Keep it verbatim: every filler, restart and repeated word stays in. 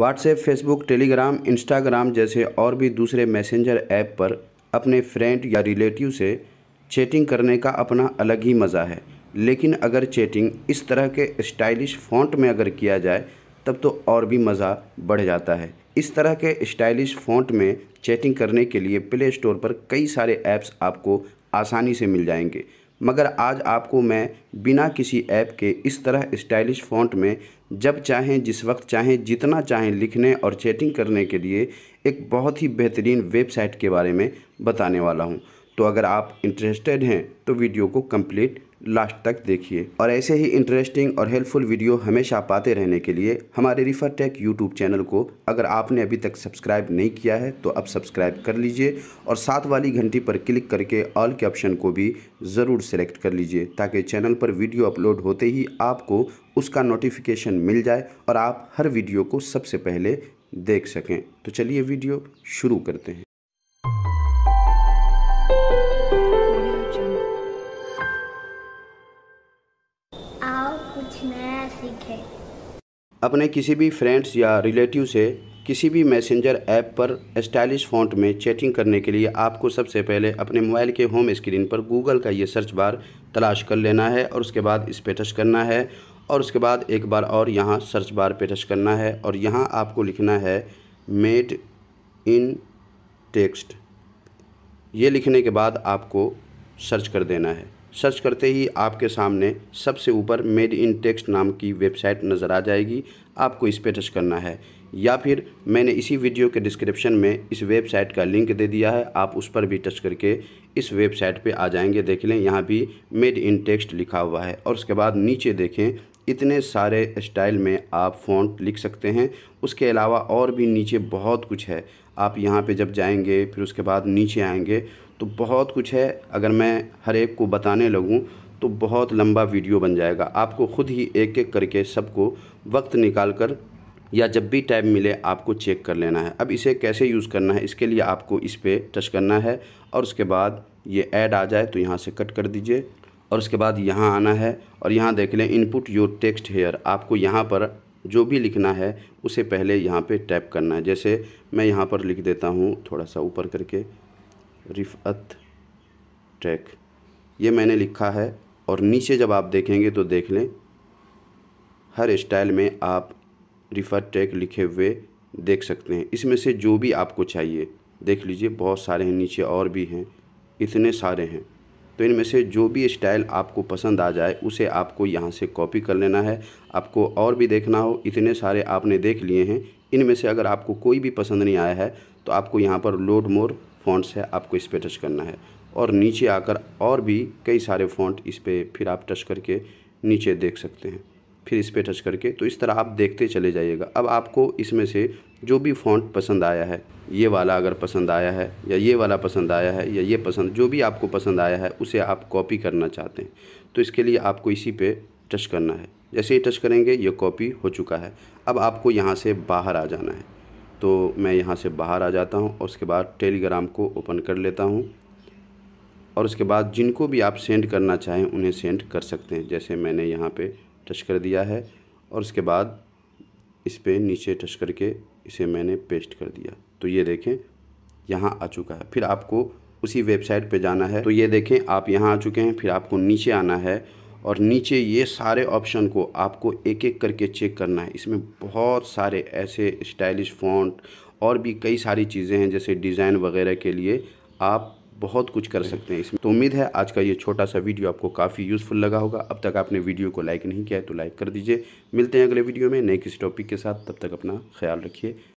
WhatsApp, Facebook, Telegram, Instagram जैसे और भी दूसरे मैसेंजर ऐप पर अपने फ्रेंड या रिलेटिव से चैटिंग करने का अपना अलग ही मज़ा है। लेकिन अगर चैटिंग इस तरह के स्टाइलिश फ़ॉन्ट में अगर किया जाए तब तो और भी मज़ा बढ़ जाता है। इस तरह के स्टाइलिश फ़ॉन्ट में चैटिंग करने के लिए प्ले स्टोर पर कई सारे ऐप्स आपको आसानी से मिल जाएंगे, मगर आज आपको मैं बिना किसी ऐप के इस तरह स्टाइलिश फ़ॉन्ट में जब चाहें, जिस वक्त चाहें, जितना चाहें लिखने और चैटिंग करने के लिए एक बहुत ही बेहतरीन वेबसाइट के बारे में बताने वाला हूं। तो अगर आप इंटरेस्टेड हैं तो वीडियो को कंप्लीट लास्ट तक देखिए। और ऐसे ही इंटरेस्टिंग और हेल्पफुल वीडियो हमेशा पाते रहने के लिए हमारे रिफर टेक यूट्यूब चैनल को अगर आपने अभी तक सब्सक्राइब नहीं किया है तो अब सब्सक्राइब कर लीजिए और साथ वाली घंटी पर क्लिक करके ऑल के ऑप्शन को भी ज़रूर सेलेक्ट कर लीजिए, ताकि चैनल पर वीडियो अपलोड होते ही आपको उसका नोटिफिकेशन मिल जाए और आप हर वीडियो को सबसे पहले देख सकें। तो चलिए वीडियो शुरू करते हैं। अपने किसी भी फ्रेंड्स या रिलेटिव से किसी भी मैसेंजर ऐप पर स्टाइलिश फ़ॉन्ट में चैटिंग करने के लिए आपको सबसे पहले अपने मोबाइल के होम स्क्रीन पर गूगल का ये सर्च बार तलाश कर लेना है और उसके बाद इस पे टच करना है और उसके बाद एक बार और यहाँ सर्च बार पे टच करना है और यहाँ आपको लिखना है मेड इन टेक्स्ट। ये लिखने के बाद आपको सर्च कर देना है। सर्च करते ही आपके सामने सबसे ऊपर मेड इन टेक्स्ट नाम की वेबसाइट नज़र आ जाएगी। आपको इस पे टच करना है या फिर मैंने इसी वीडियो के डिस्क्रिप्शन में इस वेबसाइट का लिंक दे दिया है, आप उस पर भी टच करके इस वेबसाइट पे आ जाएंगे। देख लें, यहाँ भी मेड इन टेक्स्ट लिखा हुआ है और उसके बाद नीचे देखें इतने सारे स्टाइल में आप फ़ॉन्ट लिख सकते हैं। उसके अलावा और भी नीचे बहुत कुछ है। आप यहाँ पे जब जाएंगे फिर उसके बाद नीचे आएंगे तो बहुत कुछ है। अगर मैं हर एक को बताने लगूँ तो बहुत लंबा वीडियो बन जाएगा। आपको ख़ुद ही एक एक करके सबको वक्त निकाल कर या जब भी टाइम मिले आपको चेक कर लेना है। अब इसे कैसे यूज़ करना है, इसके लिए आपको इस पर टच करना है और उसके बाद ये ऐड आ जाए तो यहाँ से कट कर दीजिए और उसके बाद यहाँ आना है और यहाँ देख लें इनपुट योर टेक्स्ट हेयर। आपको यहाँ पर जो भी लिखना है उसे पहले यहाँ पे टैप करना है। जैसे मैं यहाँ पर लिख देता हूँ थोड़ा सा ऊपर करके रिफत टेक, ये मैंने लिखा है। और नीचे जब आप देखेंगे तो देख लें हर स्टाइल में आप रिफत टेक लिखे हुए देख सकते हैं। इसमें से जो भी आपको चाहिए देख लीजिए, बहुत सारे हैं, नीचे और भी हैं, इतने सारे हैं। तो इनमें से जो भी स्टाइल आपको पसंद आ जाए उसे आपको यहाँ से कॉपी कर लेना है। आपको और भी देखना हो, इतने सारे आपने देख लिए हैं, इनमें से अगर आपको कोई भी पसंद नहीं आया है तो आपको यहाँ पर लोड मोर फ़ॉन्ट्स है, आपको इस पर टच करना है और नीचे आकर और भी कई सारे फ़ॉन्ट इस पर फिर आप टच करके नीचे देख सकते हैं, फिर इस पर टच करके। तो इस तरह आप देखते चले जाइएगा। अब आपको इसमें से जो भी फ़ॉन्ट पसंद आया है, ये वाला अगर पसंद आया है या ये वाला पसंद आया है या ये पसंद, जो भी आपको पसंद आया है उसे आप कॉपी करना चाहते हैं तो इसके लिए आपको इसी पे टच करना है। जैसे ही टच करेंगे ये कॉपी हो चुका है। अब आपको यहाँ से बाहर आ जाना है तो मैं यहाँ से बाहर आ जाता हूँ और उसके बाद टेलीग्राम को ओपन कर लेता हूँ और उसके बाद जिनको भी आप सेंड करना चाहें उन्हें सेंड कर सकते हैं। जैसे मैंने यहाँ पर टच कर दिया है और उसके बाद इस पर नीचे टच करके इसे मैंने पेस्ट कर दिया तो ये देखें यहाँ आ चुका है। फिर आपको उसी वेबसाइट पे जाना है तो ये देखें आप यहाँ आ चुके हैं। फिर आपको नीचे आना है और नीचे ये सारे ऑप्शन को आपको एक एक करके चेक करना है। इसमें बहुत सारे ऐसे स्टाइलिश फ़ॉन्ट और भी कई सारी चीज़ें हैं, जैसे डिज़ाइन वगैरह के लिए आप बहुत कुछ कर सकते हैं इसमें। तो उम्मीद है आज का ये छोटा सा वीडियो आपको काफ़ी यूज़फुल लगा होगा। अब तक आपने वीडियो को लाइक नहीं किया है तो लाइक कर दीजिए। मिलते हैं अगले वीडियो में नए किसी टॉपिक के साथ, तब तक अपना ख्याल रखिए।